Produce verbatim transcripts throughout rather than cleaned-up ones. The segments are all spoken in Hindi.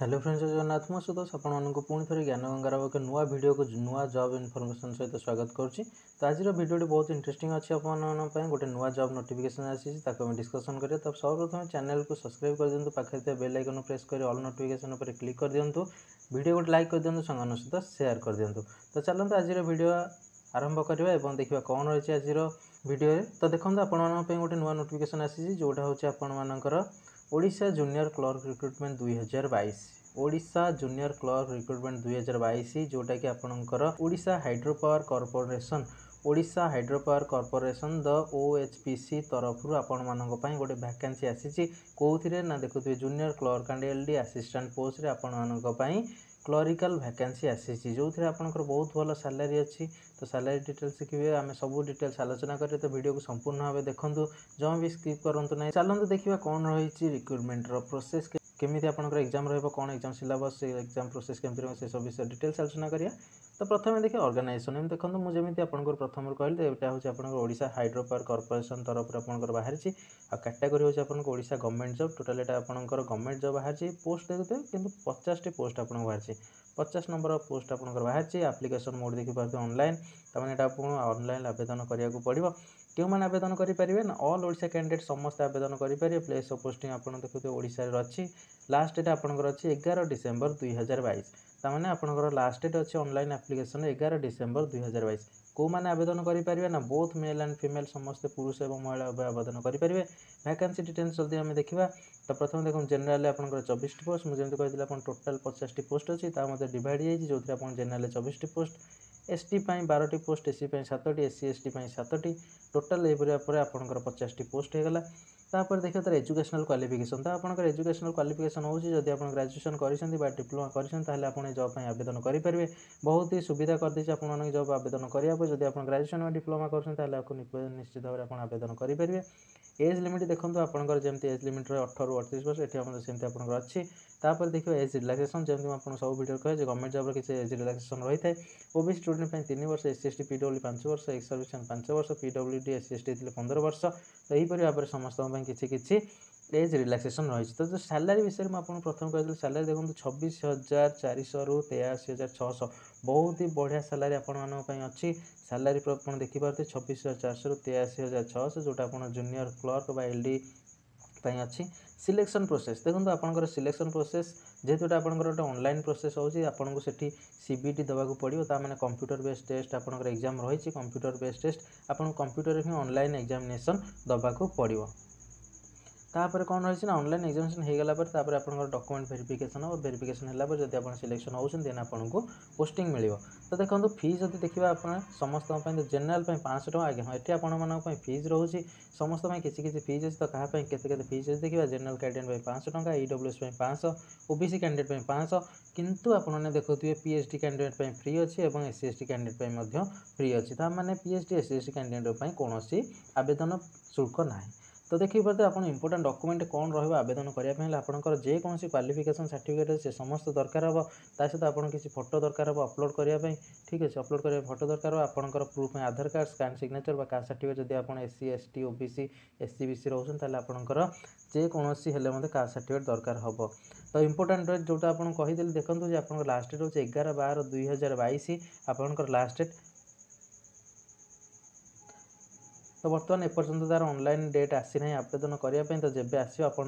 हेलो फ्रेंड्स, जय जगन्नाथ। मु आशुतोष आपंक पुणी थे ज्ञानगंगार एक नुआ वीडियो को नुआ जॉब इनफॉरमेशन सहित स्वागत करुच्ची। तो आज वीडियो बहुत इंटरेस्टिंग अच्छी आपंप गोटे नुआ जॉब नोटिफिकेशन आसी डिस्कशन करें। तो सर्वप्रथम चैनल को सब्सक्राइब कर दिंतु, पाखे बेल आइकन प्रेस कर ऑल नोटिफिकेशन पर क्लिक कर दिंतु, वीडियो को लाइक कर दिंतु, संगन सहित शेयर कर दिंतु। तो चलते आज वीडियो आरंभ करवा और देखा कौन रही आज वीडियो। तो देखो आपंप गोटे नुआ नोटिफिकेशन आसी जोटा हूँ आपर ओडिशा जूनियर क्लर्क रिक्रुटमेंट दुई हजार बाईस। ओडिशा जूनियर क्लर्क रिक्रुटमेंट दुई हजार बाईस जोटा कि आपणकर Odisha hydro power corporation Odisha hydro power corporation the OHPC तरफ आपण मानक पई गोटे वैकेंसी आसी। कोउथिरे ना देखुथे junior clerk and LD assistant post रे आपण मानक पई क्लरिकल वैकेंसी आसी, जो थे आपंकर बहुत भल सैलरी अच्छी। तो सैलरी डिटेल्स शिखे आम सब डिटेल्स आलोचना करें। तो वीडियो को संपूर्ण भाव देखूँ, जमा भी स्किप करूँ ना। चलते देखा कौन रही रिक्रुटमेंटर प्रोसेस केमी आपंकर एग्जाम रहा, कौन एग्जाम सिलेबस एग्जाम प्रोसेस केमी से सब विषय डिटेल्स आलोचना करिया। तो प्रथम देखिए ऑर्गेनाइजेशन देखो, मुझे आपको प्रथम कहली यहाँ हूँ आप ओडिशा हाइड्रो पावर कॉर्पोरेशन तरफ आपंकर बाहरी कैटेगरी हूँ आपको ओडिशा गवर्नमेंट जॉब। टोटाल ये आपंकर गवर्नमेंट जॉब बाहरी पोस्ट देखते कि पचास टी पोस्ट आपको बाहरी पचास नंबर पोस्ट आपंकर बाहरी। आप्लिकेसन मोड देखी पार्टी ऑनलाइन, तमें यहाँ आपको ऑनलाइन आवेदन करिया को पड़ो। क्यों आवेदन करेंगे ना ऑल ओडिशा कैंडिडेट समस्त आवेदन करेंगे। प्लेस ऑफ पोस्टिंग आप देखते ओडिशा अच्छी, लास्ट डेट आपंकर अच्छी ग्यारह डिसेंबर दुई हजार बाईस। तमें आपंकर लास्ट डेट अच्छी ऑनलाइन आप्लिकेसन ग्यारह डिसेंबर दुई हजार बाईस। को माने आवेदन करेंगे ना बोथ मेल एंड फीमेल समस्ते पुरुष और महिला आवेदन करेंगे। वैकेंसी डिटेल्स जल्दी आम देखा। तो प्रथम देखो जनरल आपंकर चौबीस टी पोस्ट, मुझे कहते हैं टोटाल पचास टी पोस्ट अच्छी, मतलब डिवाइड हो जो जनरल चौबीस टी पोस्ट, एसटी बारह टी पोस्ट, एससी सात टी, एससी एसटी सात टी, टोटाल ये आपंकर पचास टी पोस्ट होगा। तापर देखिए तरह एजुकेशनल क्वालिफिकेशन। तो आपंकर एजुकेशनल क्वालिफिकेशन होदी आप ग्रेजुएशन कर डिप्लोमा करें जॉब पर आवेदन करेंगे। बहुत ही सुविधा करदे आप जॉब आवेदन कराया जब आप ग्रेजुएशन और डिप्लोमा कर निश्चित भाव में आवेदन करेंगे। एज लिमिट देखो आपंकर जमी एज लिमिट अठारह अड़तीस वर्ष ये सेमती आपंकर अच्छी। तापर देखिए एज रिलैक्सेशन जमी आप सब भिडियो कहे गवर्नमेंट जॉब किसी एज रिलैक्सेशन रही है। ओबीसी स्टूडेंट तीन वर्ष, एससी एसटी पीडब्ल्यूडी पांच वर्ष, एक्स सर्विसमैन पांच वर्ष, पीडब्ल्यूडी एससी एसटी पंद्रह वर्ष। तो यहीपरि भाव में समस्त कि एज रिलैक्सेशन रही। तो सैलरी विषय में आपको प्रथम कहते सैलरी देखो छब्बीस हजार चार सौ रु तेयासी हजार छःश, बहुत ही बढ़िया सैलरी आपण अच्छी। सैलरी आप देखी पारे छब्बीस हजार चार सौ रु तेयासी हजार छःश जोटा आप जूनियर क्लर्क बा एलडी अच्छी। सिलेक्शन प्रोसेस देखो आपंकर सिलेक्शन प्रोसेस जेहेतुटा आपंकर गोटे ऑनलाइन प्रोसेस होगी, आपको सेठी सीबीटी देवाक पड़ो। ताने कंप्यूटर बेस्ड टेस्ट आपंकर एग्जाम रही, कंप्यूटर बेस्ड टेस्ट आपको कंप्यूटर ही ऑनलाइन एग्जामिनेशन देवाक पड़ो। तापर कौन रही ना ऑनलाइन एग्जामिनेशन हो गला पर तापर आपनकर डॉक्यूमेंट वेरिफिकेशन और वेरिफिकेशन होला पर जब आप सिलेक्शन होउछन देन आपनको पोस्टिंग मिलियो। तो देखो फी जब देखा आप समस्त जनरल पाँच सौ टाँग आगे हाँ ये आपंप फिज रोचे समस्त किसी किसी फिज अच्छी। तो क्या के फिज अच्छी देखा जनरल कैंडिडेट पाँच सौ टाँग, ईडब्ल्यूएस पाँच सौ, ओबीसी कैंडिडेट पाँच सौ, किंतु आपने देखुए पीएचडी कैंडिडेट फ्री अच्छी और एससी एसटी कैंडिडेट फ्री अच्छी। मैंने पीएचडी एससी एसटी कैंडिडेट कौन आवेदन शुल्क ना। तो देखिए पाते आप इंपोर्टां डॉक्यूमेंट कौन रहा आवेदन करने आपंकर जेको क्वालिफिकेशन सर्टिफिकेट से समस्त दरकार हे। तासत आपन किसी फोटो दरकार हे अपलोड करने, ठीक अच्छे अपलोड करने फोटो दरकार हो। आपंकर प्रूफ में आधार कार्ड, स्कैन सिग्नेचर व कास्ट सर्टिफिकेट जब आप SC ST OBC SC BC रोचन आपंकर जेको मतलब कास्ट सर्टिफिकेट दरकार हे। तो इंपोर्टां डेट जोटा आपदेली देखते आप लास्ट डेट होगी एगार बार दुई हजार बाईस आपंकर लास्ट डेट। तो बर्तमान एपर्तंत तार ऑनलाइन डेट आसी ना आवेदन करने। तो जब आसो आपको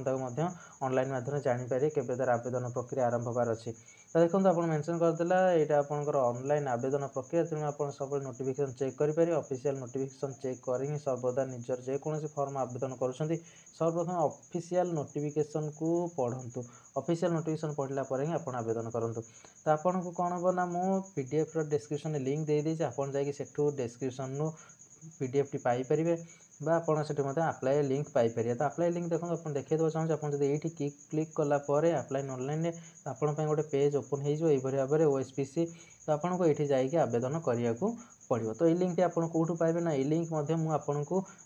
ऑनलाइन माध्यम जापर केवे तार आवेदन प्रक्रिया आरंभ होबार अच्छी। तो देखो आप मेनसन करदेला यहाँ आपंकर ऑनलाइन आवेदन प्रक्रिया, तेणु आप सब नोटिफिकेशन चेक करेंगे। ऑफिशियल नोटिफिकेशन चेक करें सर्वदा निजर जेको फर्म आवेदन करुँच। सर्वप्रथम ऑफिशियल नोटिफिकेशन को पढ़ू, ऑफिशियल नोटिफिकेशन पढ़ला पर ही आप आवेदन करूँ। तो आपको कौन हम ना मुझे पीडीएफ डिस्क्रिप्शन लिंक दे देदेसी आपड़ जाठू डिस्क्रिप्शन पीडीएफ टी पाइपर बा आपड़ से अप्लाई लिंक पाइपर। तो अप्लाई लिंक देखो आप देखो चाहिए आप जब ये क्लिक कलापर अप्लाई ऑनलाइन आपंप गोटे पेज ओपन होवर ओएसपीसी। तो आपको ये जाकि आवेदन करने को पड़ो। तो ये लिंक आप कौटू पाइबे ना, ये लिंक मुझे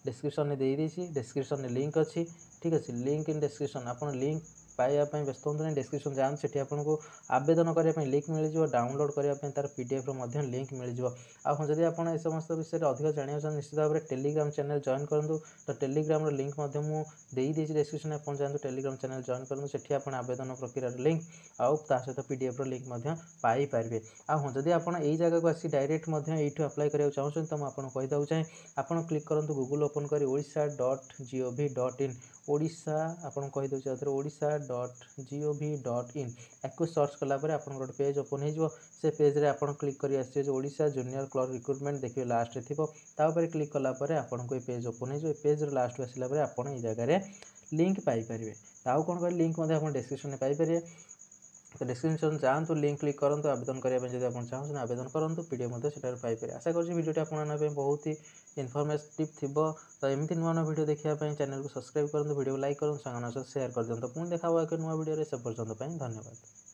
डिस्क्रिप्शन दे देसी, डिस्क्रिप्शन लिंक अच्छी, ठीक अच्छे लिंक इन डिस्क्रिप्शन आप लिंक पाइबापी व्यस्त हूँ डिस्क्रिप्शन जान से आपको आवेदन करने लिंक मिल जाए डाउनलोड करने तार पीडीएफ लिंक मिल जाए। आ हाँ जब आप समस्त विषय में अधिक जाना चाहिए निश्चित भाव में टेलीग्राम चैनल जॉइन करूँ तो टेलीग्राम लिंक मुझे डिस्क्रिप्शन में आप जाते टेलीग्राम चैनल जॉइन करूँ से आप आवेदन प्रक्रियार लिंक आउ ता सहित पीडीएफ लिंक पाई पारे। आ हाँ जब आप जगह को आसी डायरेक्ट यूँ आप्लाय करने चाहूँ तो मुझे कहीदेव चाहे आप क्लिक करूँ गूगल ओपन कर Odisha dot G O V dot in Odisha आपको कहीदेव आउे Odisha dot G O V dot in या सर्च कलापर आप गोटे पेज ओपन हो पेज्रे आप क्लिक कर आस ओडिशा जूनियर क्लर्क रिक्रुटमेंट देखिए लास्ट थोड़ा तापर क्लिक कलापर आपको पेज ओपन हो पेज्र लास्ट आसापर आपड़ ये जगह लिंक पाइपर आउ कौन करें लिंक आप डिस्क्रिप्शन में पाइपर तो डिस्क्रिप्शन जातु लिंक क्लिक करूँ आवेदन करने जब आप चाहूँ आवेदन करूँ पीडीएफ पाइपर। आशा करीडियोटी आपने बहुत ही इनफॉर्मेटिव थी तो एमती नुआ नुआ वीडियो देखा चैनल को सब्सक्राइब करूँ वीडियो लाइक करूँ सांग सेयार कर दिखाँ एक नुआ वीडियो से पर्यटन धन्यवाद।